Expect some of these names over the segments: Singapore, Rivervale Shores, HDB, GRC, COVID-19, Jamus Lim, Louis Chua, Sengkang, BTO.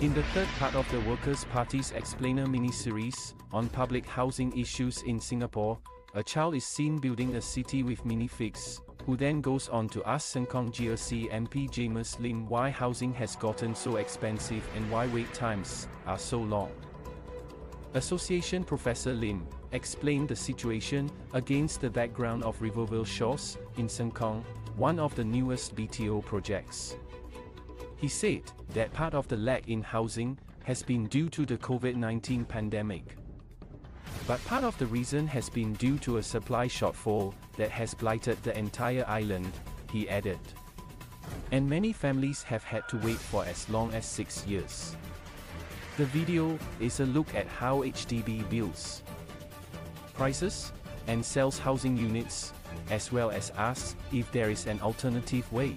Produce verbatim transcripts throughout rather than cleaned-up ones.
In the third part of the Workers' Party's Explainer mini-series, on public housing issues in Singapore, a child is seen building a city with minifigs, who then goes on to ask Sengkang G R C M P Jamus Lim why housing has gotten so expensive and why wait times are so long. Association Professor Lim explained the situation against the background of Rivervale Shores in Sengkang, one of the newest B T O projects. He said that part of the lack in housing has been due to the COVID nineteen pandemic. But part of the reason has been due to a supply shortfall that has blighted the entire island, he added. And many families have had to wait for as long as six years. The video is a look at how H D B builds, prices, and sells housing units, as well as asks if there is an alternative way.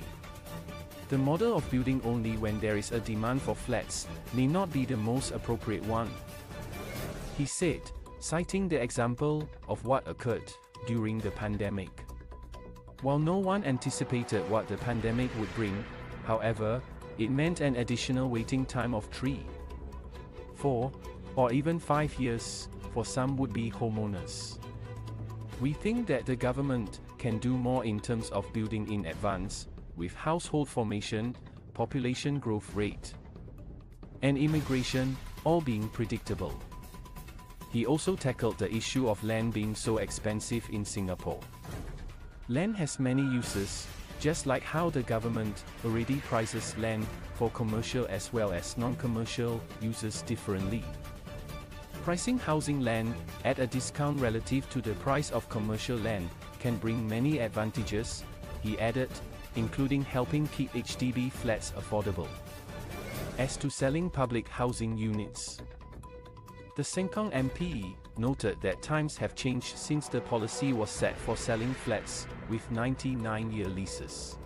The model of building only when there is a demand for flats may not be the most appropriate one, he said, citing the example of what occurred during the pandemic. While no one anticipated what the pandemic would bring, however, it meant an additional waiting time of three, four, or even five years for some would-be homeowners. We think that the government can do more in terms of building in advance, with household formation, population growth rate, and immigration all being predictable. He also tackled the issue of land being so expensive in Singapore. Land has many uses, just like how the government already prices land for commercial as well as non-commercial uses differently. Pricing housing land at a discount relative to the price of commercial land can bring many advantages, he added, including helping keep H D B flats affordable. As to selling public housing units, the Sengkang M P noted that times have changed since the policy was set for selling flats with ninety-nine year leases.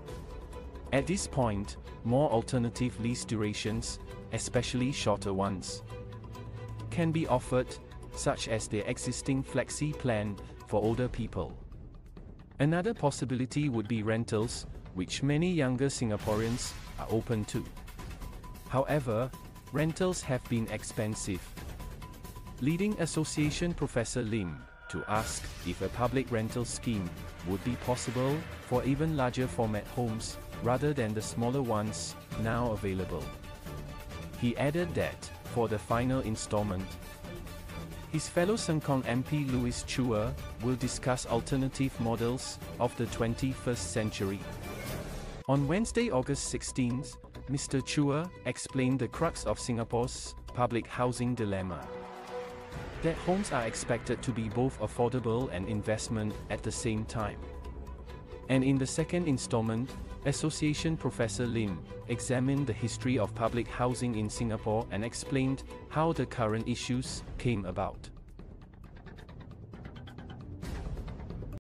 At this point, more alternative lease durations, especially shorter ones, can be offered, such as the existing flexi plan for older people. Another possibility would be rentals, which many younger Singaporeans are open to. However, rentals have been expensive, leading Association Professor Lim to ask if a public rental scheme would be possible for even larger format homes rather than the smaller ones now available. He added that, for the final installment, his fellow Sengkang M P Louis Chua will discuss alternative models of the twenty-first century. On Wednesday, August sixteenth, Mister Chua explained the crux of Singapore's public housing dilemma, that homes are expected to be both affordable and investment at the same time. And in the second installment, Association Professor Lim examined the history of public housing in Singapore and explained how the current issues came about.